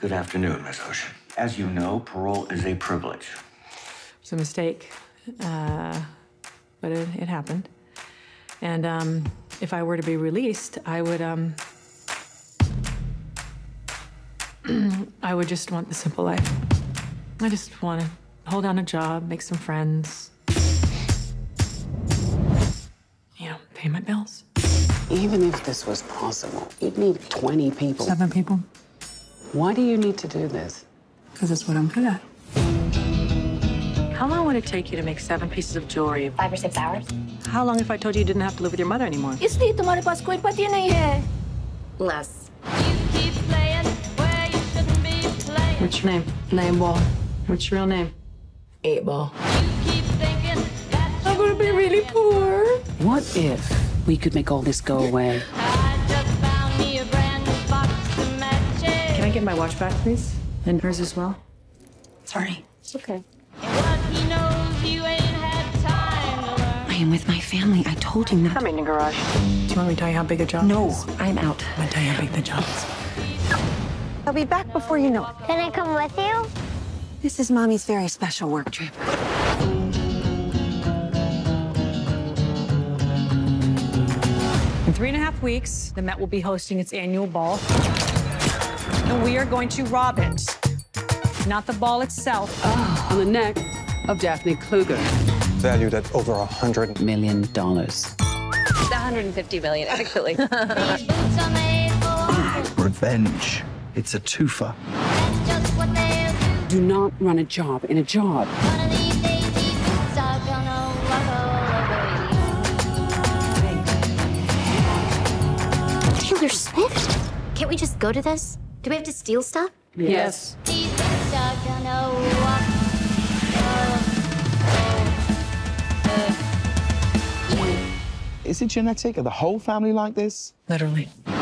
Good afternoon, Ms. Ocean. As you know, parole is a privilege. It's a mistake, but it happened. And if I were to be released, I would I would just want the simple life. I just want to hold down a job, make some friends, you know, pay my bills. Even if this was possible, you'd need 20 people. 7 people. Why do you need to do this? Because it's what I'm good at. How long would it take you to make 7 pieces of jewelry? 5 or 6 hours. How long if I told you you didn't have to live with your mother anymore? Less. What's your name? Name Ball. What's your real name? 8 Ball. I'm gonna be really poor. What if we could make all this go away? Can I get my watch back, please? And hers as well? Sorry. It's okay. I am with my family. I told you not. I'm in the garage. Do you want me to tell you how big a job is? No, I'm out. I'll tell you how big the job is. I'll be back before you know it. Can I come with you? This is Mommy's very special work trip. In 3.5 weeks, the Met will be hosting its annual ball. And we are going to rob it. Not the ball itself. Oh, on the neck of Daphne Kluger. Valued at over $100 million. $150 million, actually. Revenge. It's a twofer. Do not run a job in a job. Taylor Swift? Can't we just go to this? Do we have to steal stuff? Yes. Is it genetic? Are the whole family like this? Literally.